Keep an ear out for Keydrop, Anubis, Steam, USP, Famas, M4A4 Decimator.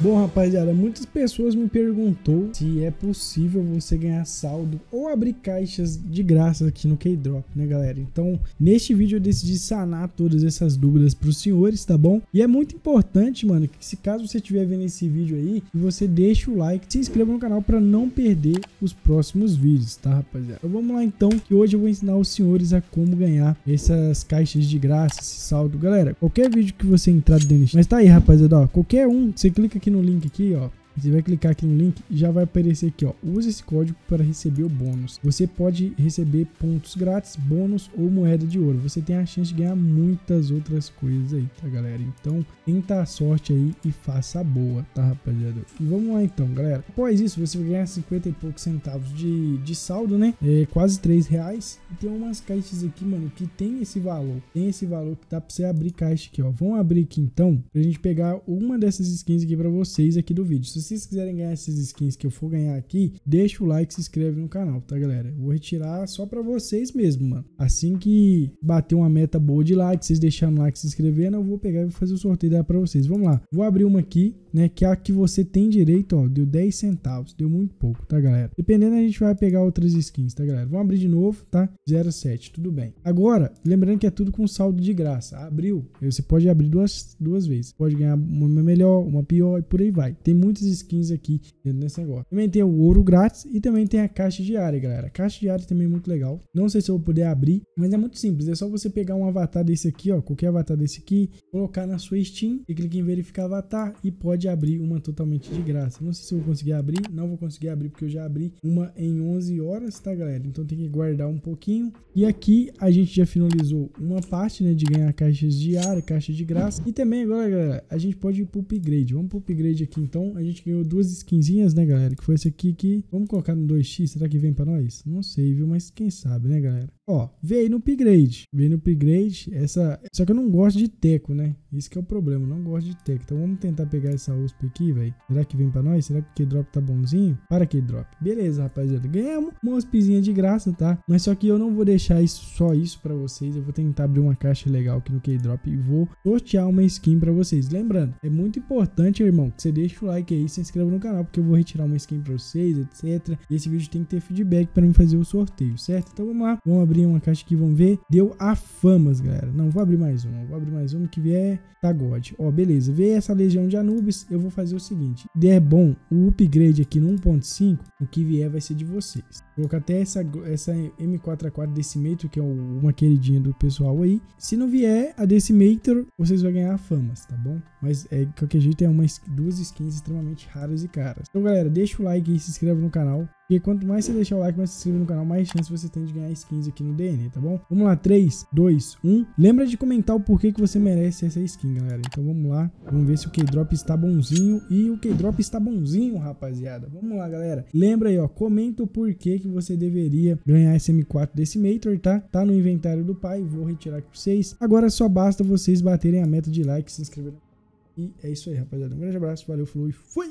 Bom, rapaziada, muitas pessoas me perguntou se é possível você ganhar saldo ou abrir caixas de graça aqui no Keydrop, né, galera? Então, neste vídeo eu decidi sanar todas essas dúvidas para os senhores, tá bom? E é muito importante, mano, que se caso você estiver vendo esse vídeo aí, você deixa o like, se inscreva no canal para não perder os próximos vídeos, tá, rapaziada? Então, vamos lá então, que hoje eu vou ensinar os senhores a como ganhar essas caixas de graça, esse saldo. Galera, qualquer vídeo que você entrar dentro, mas tá aí, rapaziada, ó, qualquer um, você clica aqui no link aqui, ó, você vai clicar aqui no link e já vai aparecer aqui, ó, usa esse código para receber o bônus. Você pode receber pontos grátis, bônus ou moeda de ouro. Você tem a chance de ganhar muitas outras coisas aí, tá, galera? Então, tenta a sorte aí e faça a boa, tá, rapaziada? E vamos lá então, galera. Após isso, você vai ganhar 50 e poucos centavos de saldo, né? É quase 3 reais. E tem umas caixas aqui, mano, que tem esse valor. Tem esse valor que dá pra você abrir caixa aqui, ó. Vamos abrir aqui então, pra gente pegar uma dessas skins aqui pra vocês aqui do vídeo. Se vocês quiserem ganhar essas skins que eu for ganhar aqui, deixa o like e se inscreve no canal, tá, galera? Eu vou retirar só pra vocês mesmo, mano. Assim que bater uma meta boa de like, vocês deixarem o like e se inscrevendo, eu vou pegar e vou fazer o sorteio dela pra vocês. Vamos lá. Vou abrir uma aqui, né, que é a que você tem direito, ó. Deu 10 centavos. Deu muito pouco, tá, galera? Dependendo, a gente vai pegar outras skins, tá, galera? Vamos abrir de novo, tá? 0,7, tudo bem. Agora, lembrando que é tudo com saldo de graça. Abriu, você pode abrir duas vezes. Pode ganhar uma melhor, uma pior e por aí vai. Tem muitas skins aqui dentro desse negócio. Também tem o ouro grátis e também tem a caixa diária, galera. A caixa diária também é muito legal. Não sei se eu vou poder abrir, mas é muito simples. É só você pegar um avatar desse aqui, ó. Qualquer avatar desse aqui, colocar na sua Steam e clicar em verificar avatar e pode abrir uma totalmente de graça. Não sei se eu vou conseguir abrir. Não vou conseguir abrir porque eu já abri uma em 11 horas, tá, galera? Então tem que guardar um pouquinho. E aqui a gente já finalizou uma parte, né, de ganhar caixas diárias, caixa de graça. E também agora, galera, a gente pode ir pro upgrade. Vamos pro upgrade aqui então. A gente ganhou duas skinzinhas, né, galera? Que foi essa aqui que... Vamos colocar no 2x, será que vem pra nós? Não sei, viu? Mas quem sabe, né, galera? Ó, veio no upgrade. Veio no upgrade essa... Só que eu não gosto de teco, né? Isso que é o problema, eu não gosto de teco. Então vamos tentar pegar essa USP aqui, velho. Será que vem pra nós? Será que o Keydrop tá bonzinho? Para Keydrop. Beleza, rapaziada. Ganhamos uma USPzinha de graça, tá? Mas só que eu não vou deixar isso, só isso pra vocês. Eu vou tentar abrir uma caixa legal aqui no Keydrop e vou sortear uma skin pra vocês. Lembrando, é muito importante, irmão, que você deixa o like aí, se inscreva no canal, porque eu vou retirar uma skin pra vocês, etc. E esse vídeo tem que ter feedback pra mim fazer o sorteio, certo? Então vamos lá, vamos abrir uma caixa aqui, vamos ver. Deu a famas, galera. Não, vou abrir mais uma que vier, tá god. Ó, beleza, veio essa legião de Anubis. Eu vou fazer o seguinte, der bom o upgrade aqui no 1.5, o que vier vai ser de vocês. Vou colocar até essa M4A4 Decimator, que é uma queridinha do pessoal aí. Se não vier a Decimator, vocês vão ganhar a famas, tá bom? Mas é, qualquer jeito, é duas skins extremamente raras e caras. Então, galera, deixa o like e se inscreve no canal, porque quanto mais você deixar o like, mais se inscreve no canal, mais chance você tem de ganhar skins aqui no DN, tá bom? Vamos lá, 3, 2, 1. Lembra de comentar o porquê que você merece essa skin, galera. Então, vamos lá. Vamos ver se o Keydrop está bonzinho. E o Keydrop está bonzinho, rapaziada. Vamos lá, galera. Lembra aí, ó. Comenta o porquê que você deveria ganhar esse M4 Decimator, tá? Tá no inventário do pai. Vou retirar aqui pra vocês. Agora só basta vocês baterem a meta de like e se inscreverem. E é isso aí, rapaziada. Um grande abraço, valeu, falou e fui!